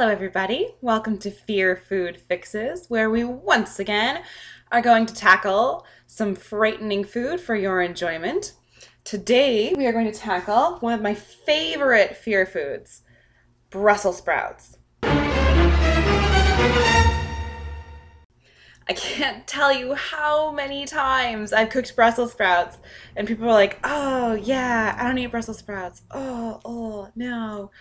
Hello everybody, welcome to Fear Food Fixes, where we once again are going to tackle some frightening food for your enjoyment. Today we are going to tackle one of my favorite fear foods, Brussels sprouts. I can't tell you how many times I've cooked Brussels sprouts and people are like, oh yeah, I don't eat Brussels sprouts, oh no.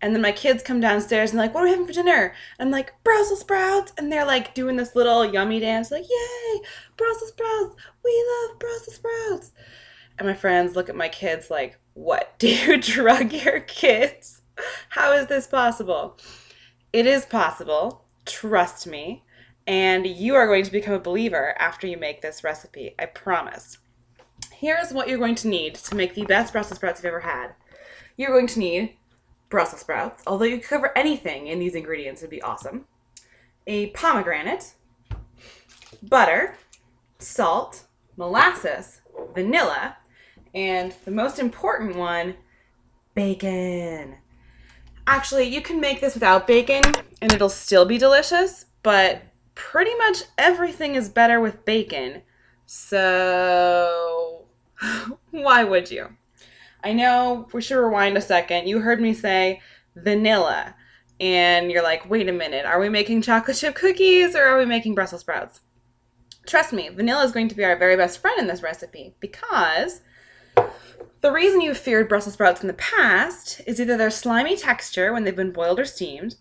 And then my kids come downstairs and like, what are we having for dinner? And I'm like, Brussels sprouts. And they're like doing this little yummy dance, like, yay, Brussels sprouts. We love Brussels sprouts. And my friends look at my kids like, what, do you drug your kids? How is this possible? It is possible, trust me. And you are going to become a believer after you make this recipe, I promise. Here's what you're going to need to make the best Brussels sprouts you've ever had. You're going to need Brussels sprouts, although you could cover anything in these ingredients, would be awesome. A pomegranate, butter, salt, molasses, vanilla, and the most important one, bacon. Actually, you can make this without bacon and it'll still be delicious, but pretty much everything is better with bacon. So why would you? I know we should rewind a second. You heard me say vanilla and you're like, wait a minute, are we making chocolate chip cookies or are we making Brussels sprouts? Trust me, vanilla is going to be our very best friend in this recipe, because the reason you feared Brussels sprouts in the past is either their slimy texture when they've been boiled or steamed,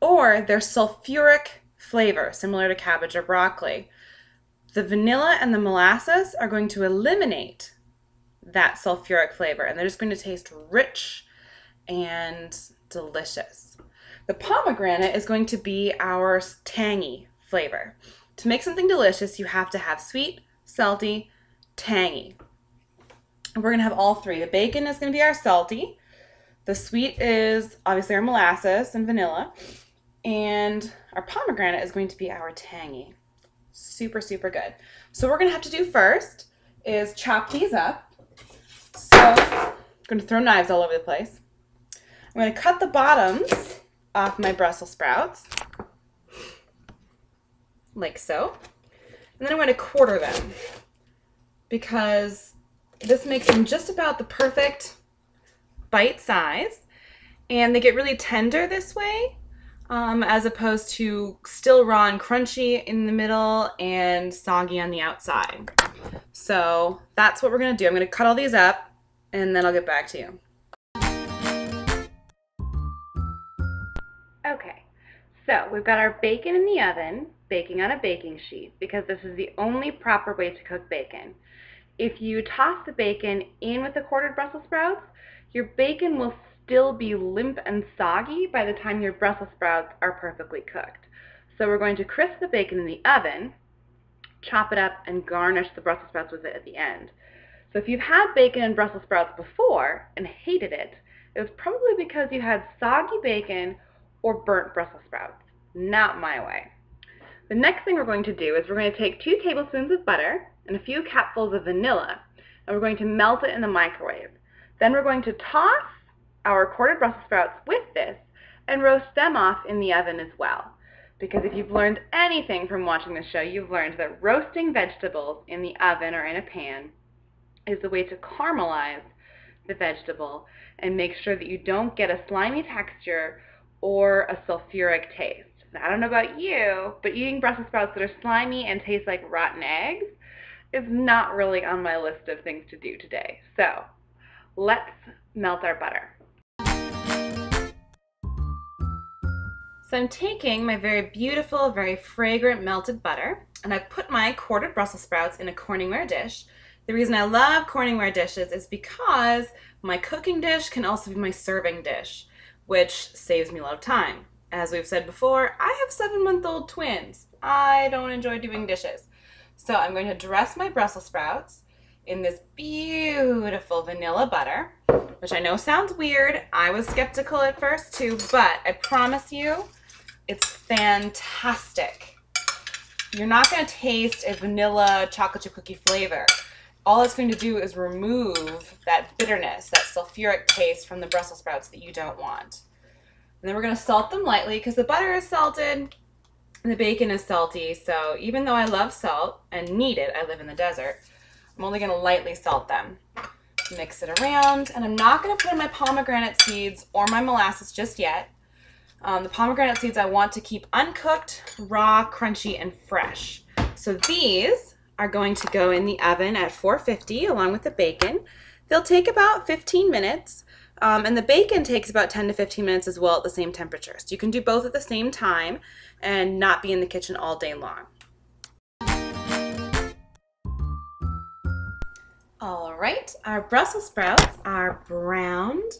or their sulfuric flavor, similar to cabbage or broccoli. The vanilla and the molasses are going to eliminate that sulfuric flavor, and they're just going to taste rich and delicious. The pomegranate is going to be our tangy flavor. To make something delicious, you have to have sweet, salty, tangy. And we're going to have all three. The bacon is going to be our salty, the sweet is obviously our molasses and vanilla, and our pomegranate is going to be our tangy. Super, super good. So what we're going to have to do first is chop these up. So I'm going to throw knives all over the place. I'm going to cut the bottoms off my Brussels sprouts, like so. And then I'm going to quarter them, because this makes them just about the perfect bite size. And they get really tender this way, as opposed to still raw and crunchy in the middle and soggy on the outside. So that's what we're going to do. I'm going to cut all these up and then I'll get back to you. Okay, so we've got our bacon in the oven, baking on a baking sheet, because this is the only proper way to cook bacon. If you toss the bacon in with the quartered Brussels sprouts, your bacon will still be limp and soggy by the time your Brussels sprouts are perfectly cooked. So we're going to crisp the bacon in the oven, chop it up, and garnish the Brussels sprouts with it at the end. So if you've had bacon and Brussels sprouts before and hated it was probably because you had soggy bacon or burnt Brussels sprouts. Not my way. The next thing we're going to do is we're going to take 2 tablespoons of butter and a few capfuls of vanilla, and we're going to melt it in the microwave. Then we're going to toss our quartered Brussels sprouts with this and roast them off in the oven as well. Because if you've learned anything from watching this show, you've learned that roasting vegetables in the oven or in a pan is the way to caramelize the vegetable and make sure that you don't get a slimy texture or a sulfuric taste. Now, I don't know about you, but eating Brussels sprouts that are slimy and taste like rotten eggs is not really on my list of things to do today. So let's melt our butter. So I'm taking my very beautiful, very fragrant melted butter, and I put my quartered Brussels sprouts in a Corningware dish. The reason I love Corningware dishes is because my cooking dish can also be my serving dish, which saves me a lot of time. As we've said before, I have 7-month-old twins. I don't enjoy doing dishes. So I'm going to dress my Brussels sprouts in this beautiful vanilla butter, which I know sounds weird. I was skeptical at first too, but I promise you, it's fantastic. You're not going to taste a vanilla chocolate chip cookie flavor. All it's going to do is remove that bitterness, that sulfuric taste from the Brussels sprouts that you don't want. then we're going to salt them lightly because the butter is salted and the bacon is salty. So even though I love salt and need it, I live in the desert, I'm only going to lightly salt them. Mix it around, and I'm not going to put in my pomegranate seeds or my molasses just yet. The pomegranate seeds I want to keep uncooked, raw, crunchy, and fresh. So these are going to go in the oven at 450 along with the bacon. They'll take about 15 minutes, and the bacon takes about 10 to 15 minutes as well at the same temperature. So you can do both at the same time and not be in the kitchen all day long. All right, our Brussels sprouts are browned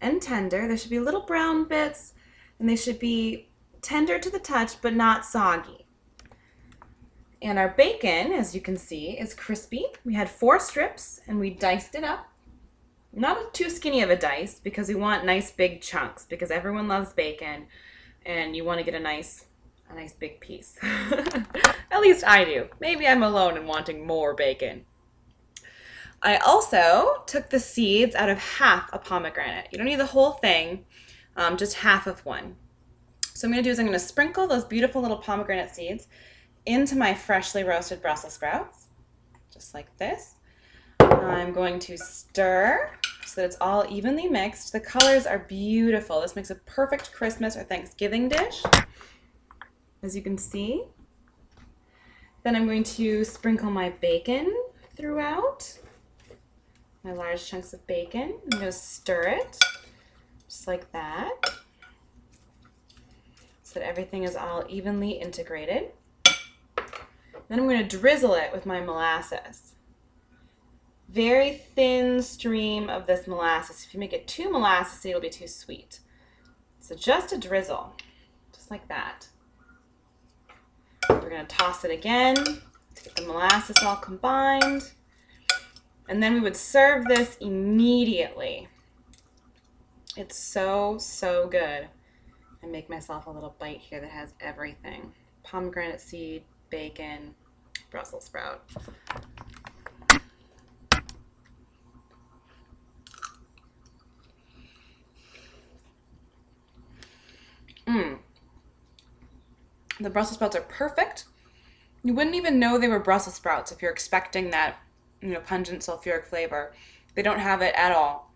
and tender. There should be little brown bits, and they should be tender to the touch, but not soggy. And our bacon, as you can see, is crispy. We had 4 strips, and we diced it up. Not too skinny of a dice, because we want nice big chunks, because everyone loves bacon, and you want to get a nice big piece. At least I do. Maybe I'm alone in wanting more bacon. I also took the seeds out of half a pomegranate. You don't need the whole thing, just half of one. So what I'm going to do is I'm going to sprinkle those beautiful little pomegranate seeds into my freshly roasted Brussels sprouts, just like this. I'm going to stir so that it's all evenly mixed. The colors are beautiful. This makes a perfect Christmas or Thanksgiving dish, as you can see. Then I'm going to sprinkle my bacon throughout. My large chunks of bacon. I'm going to stir it just like that so that everything is all evenly integrated. Then I'm going to drizzle it with my molasses. Very thin stream of this molasses. If you make it too molasses, it'll be too sweet. So just a drizzle, just like that. We're going to toss it again to get the molasses all combined. And then we would serve this immediately. It's so, so good. I make myself a little bite here that has everything. Pomegranate seed, bacon, Brussels sprout. The Brussels sprouts are perfect. You wouldn't even know they were Brussels sprouts if you're expecting that, you know, pungent sulfuric flavor. They don't have it at all.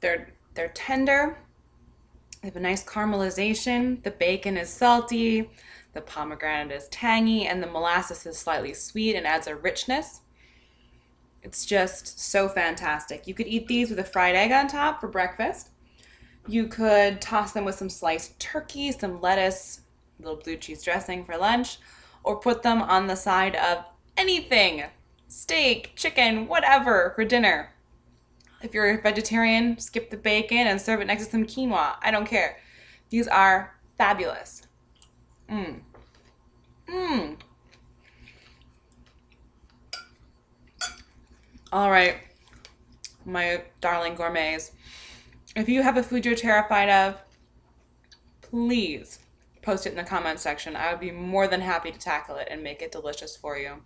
They're tender. They have a nice caramelization. The bacon is salty. The pomegranate is tangy, and the molasses is slightly sweet and adds a richness. It's just so fantastic. You could eat these with a fried egg on top for breakfast. You could toss them with some sliced turkey, some lettuce, a little blue cheese dressing for lunch, or put them on the side of anything. Steak, chicken, whatever, for dinner. If you're a vegetarian, skip the bacon and serve it next to some quinoa. I don't care. These are fabulous. All right, my darling gourmets, if you have a food you're terrified of, please post it in the comment section. I would be more than happy to tackle it and make it delicious for you.